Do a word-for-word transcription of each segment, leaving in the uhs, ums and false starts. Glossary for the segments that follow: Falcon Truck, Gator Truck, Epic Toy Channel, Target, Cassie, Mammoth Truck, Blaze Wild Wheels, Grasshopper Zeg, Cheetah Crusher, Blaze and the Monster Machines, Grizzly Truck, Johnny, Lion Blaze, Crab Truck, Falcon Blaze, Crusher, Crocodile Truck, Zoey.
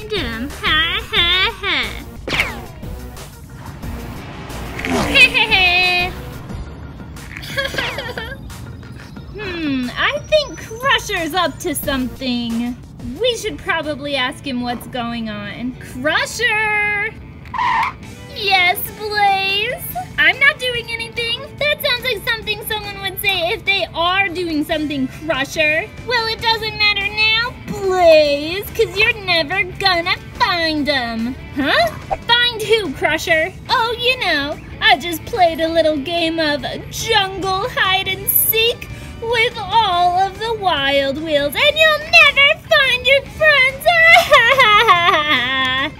find him. Ha ha ha. Hmm, I think Crusher's up to something. We should probably ask him what's going on. Crusher! Yes, Blaze? I'm not doing anything. That sounds like something someone would say if they are doing something, Crusher. Well, it doesn't matter now, Blaze, because you're never gonna find them. Huh? Find who, Crusher? Oh, you know, I just played a little game of jungle hide and seek with all of the Wild Wheels, and you'll never find your friends.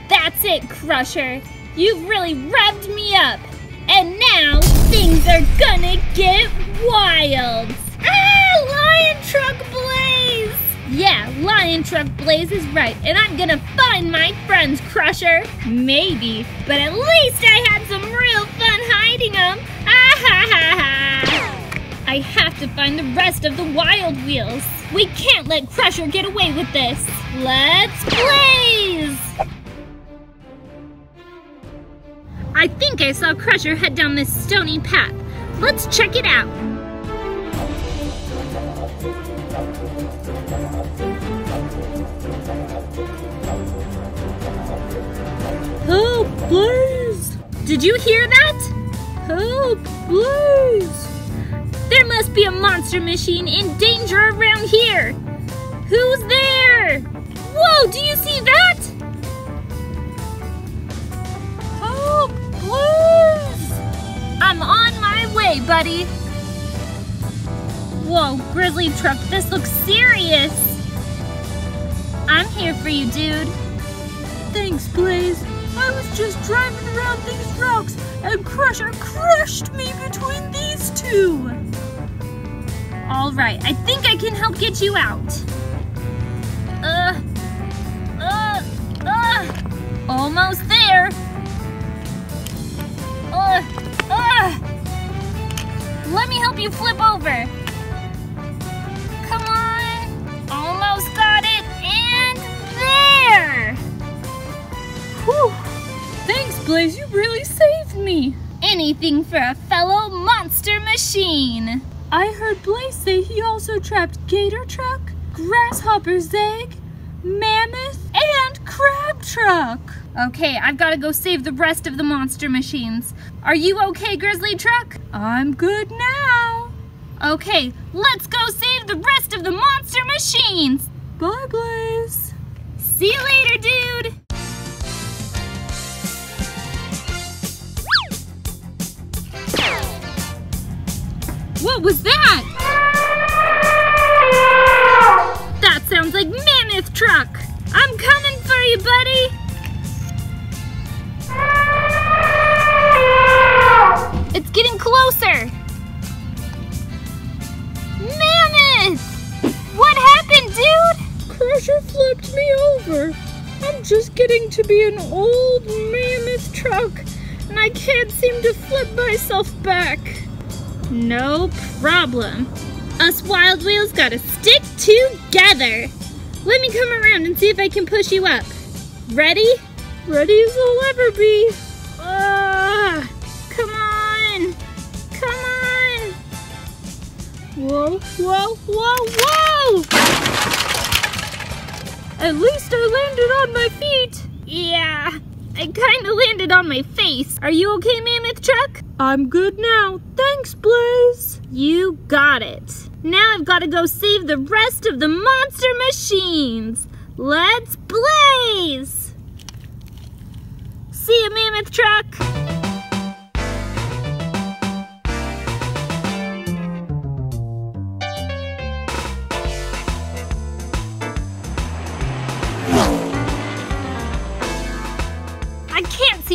That's it, Crusher. You've really revved me up, and now things are gonna get wild! Ah! Lion Truck Blaze! Yeah, Lion Truck Blaze is right, and I'm gonna find my friends, Crusher! Maybe, but at least I had some real fun hiding them! Ah ha ha ha! I have to find the rest of the Wild Wheels! We can't let Crusher get away with this! Let's blaze! I think I saw Crusher head down this stony path. Let's check it out. Help, Blaze! Did you hear that? Help, Blaze! There must be a monster machine in danger around here. Who's there? Whoa, do you see that? Help! Please. I'm on my way, buddy. Whoa, Grizzly Truck, this looks serious. I'm here for you, dude. Thanks, Blaze. I was just driving around these rocks and Crusher crushed me between these two. All right, I think I can help get you out. Uh, uh, uh, almost there. Uh, uh. Let me help you flip over. Come on. Almost got it. And there. Whew. Thanks, Blaze. You really saved me. Anything for a fellow monster machine. I heard Blaze say he also trapped Gator Truck, Grasshopper Zeg, Mammoth, and Crab Truck. Okay, I've got to go save the rest of the monster machines. Are you okay, Grizzly Truck? I'm good now. Okay, let's go save the rest of the monster machines. Bye, Blaze. See you later, dude. What was that? That sounds like Mammoth Truck. I'm coming for you, buddy. It's getting closer! Mammoth! What happened, dude? Crusher flipped me over. I'm just getting to be an old Mammoth Truck, and I can't seem to flip myself back. No problem. Us Wild Wheels gotta stick together. Let me come around and see if I can push you up. Ready? Ready as I'll ever be. Ah! Come on! Come on! Whoa, whoa, whoa, whoa! At least I landed on my feet! Yeah, I kinda landed on my face. Are you okay, Mammoth Truck? I'm good now. Thanks, Blaze. You got it. Now I've gotta go save the rest of the monster machines. Let's blaze! See ya, Mammoth Truck!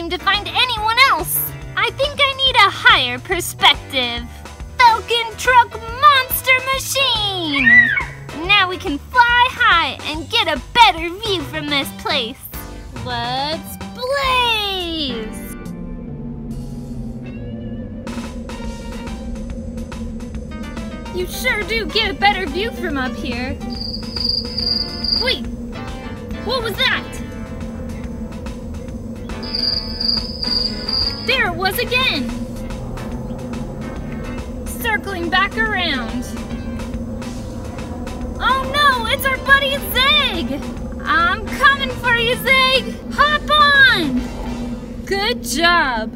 To find anyone else. I think I need a higher perspective. Falcon Truck Monster Machine! Now we can fly high and get a better view from this place. Let's blaze! You sure do get a better view from up here. Wait, what was that? was again. Circling back around. Oh no, it's our buddy Zeg! I'm coming for you, Zeg! Hop on! Good job!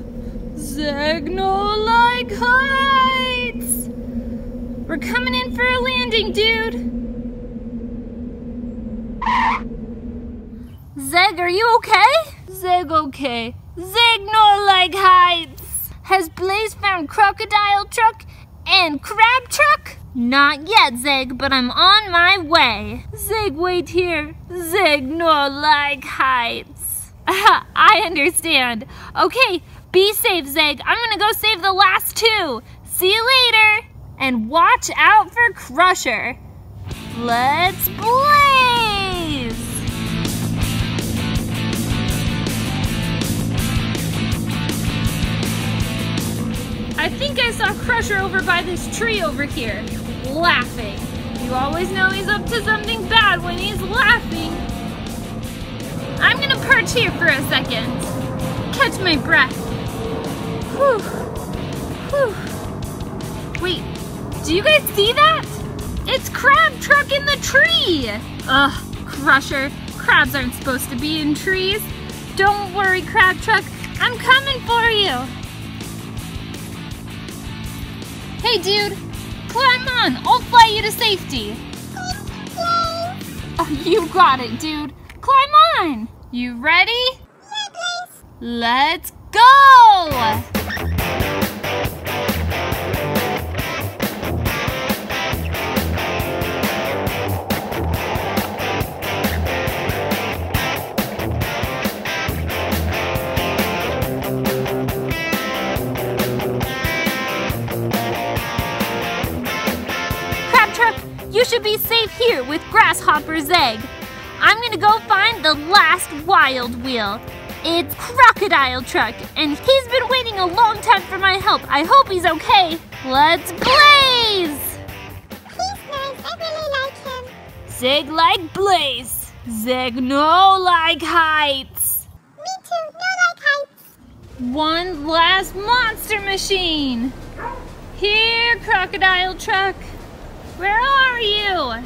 Zeg no like heights! We're coming in for a landing, dude! Zeg, are you okay? Zeg okay. Zeg no like heights! Has Blaze found Crocodile Truck and Crab Truck? Not yet, Zeg, but I'm on my way. Zeg, wait here. Zeg no like heights. I understand. Okay, be safe, Zeg. I'm gonna go save the last two. See you later. And watch out for Crusher. Let's blaze. I think I saw Crusher over by this tree over here. Laughing. You always know he's up to something bad when he's laughing. I'm gonna perch here for a second. Catch my breath. Whew. Whew. Wait, do you guys see that? It's Crab Truck in the tree! Ugh, Crusher. Crabs aren't supposed to be in trees. Don't worry, Crab Truck. I'm coming for you. Hey, dude. Climb on, I'll fly you to safety. Oh, you got it, dude. Climb on. You ready? Yeah, please. Let's go. You should be safe here with Grasshopper Zeg. I'm gonna go find the last wild wheel. It's Crocodile Truck, and he's been waiting a long time for my help. I hope he's okay. Let's blaze! He's nice, I really like him. Zeg like blaze. Zeg no like heights. Me too, no like heights. One last monster machine. Here, Crocodile Truck. Where are you?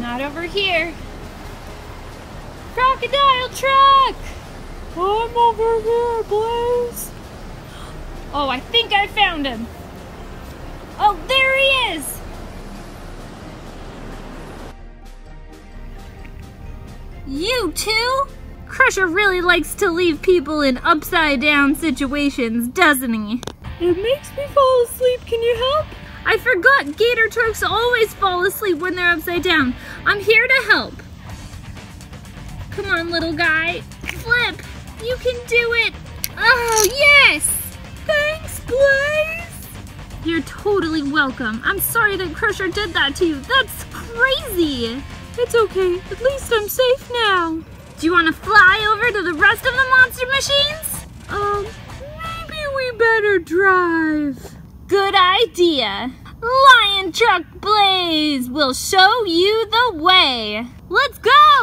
Not over here. Crocodile Truck! I'm over here, Blaze. Oh, I think I found him. Oh, there he is! You too? Crusher really likes to leave people in upside-down situations, doesn't he? It makes me fall asleep. Can you help? I forgot Gator Trucks always fall asleep when they're upside down. I'm here to help. Come on, little guy. Flip! You can do it! Oh, yes! Thanks, Blaze! You're totally welcome. I'm sorry that Crusher did that to you. That's crazy! It's okay. At least I'm safe now. Do you want to fly over to the rest of the monster machines? Um, maybe we better drive. Good idea. Lion Truck Blaze will show you the way. Let's go!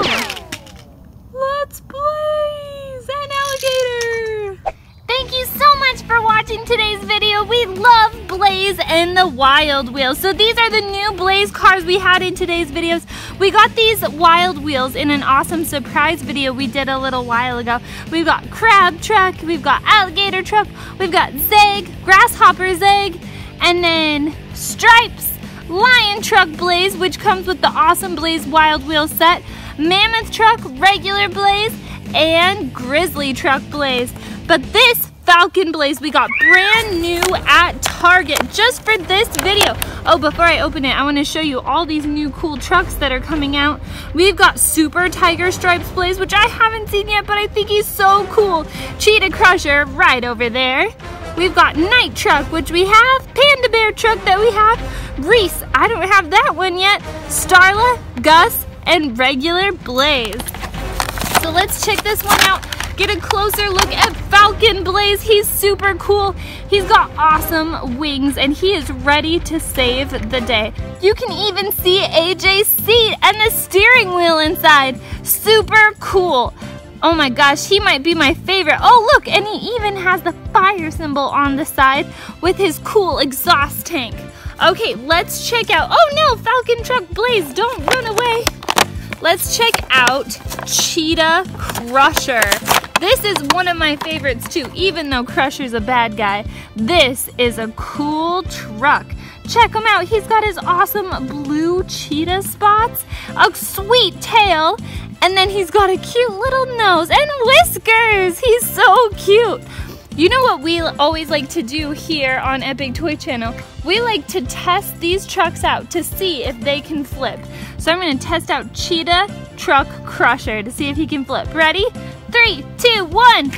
Let's blaze an alligator! Thank you so much for watching today's video. We love Blaze and the Wild Wheels. So these are the new Blaze cars we had in today's videos. We got these wild wheels in an awesome surprise video we did a little while ago. We've got Crab Truck, we've got Alligator Truck, we've got Zeg, Grasshopper Zeg, and then Stripes, Lion Truck Blaze, which comes with the awesome Blaze Wild Wheel set, Mammoth Truck, regular Blaze, and Grizzly Truck Blaze. But this Falcon Blaze we got brand new at Target just for this video. Oh, before I open it, I want to show you all these new cool trucks that are coming out. We've got Super Tiger Stripes Blaze, which I haven't seen yet, but I think he's so cool. Cheetah Crusher right over there. We've got Night Truck, which we have. Panda Bear Truck that we have. Reese, I don't have that one yet. Starla, Gus, and regular Blaze. So let's check this one out. get a closer look at Falcon Blaze. He's super cool. He's got awesome wings and he is ready to save the day. You can even see A J's seat and the steering wheel inside. Super cool. Oh my gosh, he might be my favorite. Oh look, and he even has the fire symbol on the side with his cool exhaust tank. Okay, let's check out, oh no, Falcon Truck Blaze, don't run away. Let's check out Cheetah Crusher. This is one of my favorites too, even though Crusher's a bad guy. This is a cool truck. Check him out, he's got his awesome blue cheetah spots, a sweet tail, and then he's got a cute little nose and whiskers. He's so cute. You know what we always like to do here on Epic Toy Channel? We like to test these trucks out to see if they can flip. So I'm gonna test out Cheetah Truck Crusher to see if he can flip. Ready? Three, two, one.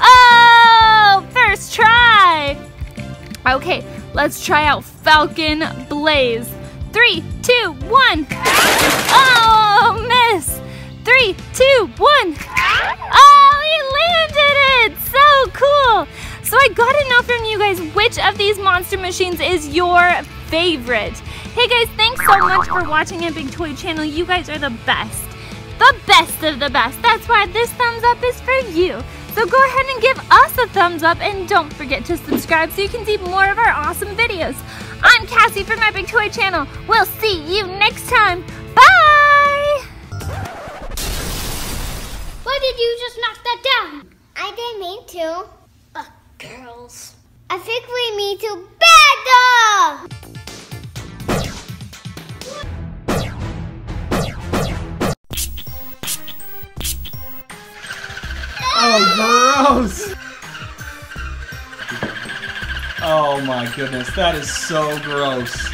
Oh, first try. Okay, let's try out Falcon Blaze. Three, two, one. Oh, miss. Three, two, one. Oh, he landed it. So cool! So I got to know from you guys which of these monster machines is your favorite. Hey guys, thanks so much for watching Epic Toy Channel. You guys are the best. The best of the best. That's why this thumbs up is for you. So go ahead and give us a thumbs up and don't forget to subscribe so you can see more of our awesome videos. I'm Cassie from Epic Toy Channel. We'll see you next time. Bye! Why did you just knock that down? I didn't mean to. Uh, girls. I think we need to battle! Oh, gross! Oh my goodness, that is so gross.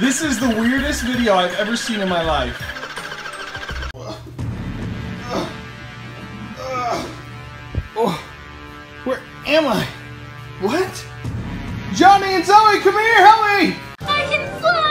This is the weirdest video I've ever seen in my life. Am I? What? Johnny and Zoe, come here, help me! I can fly!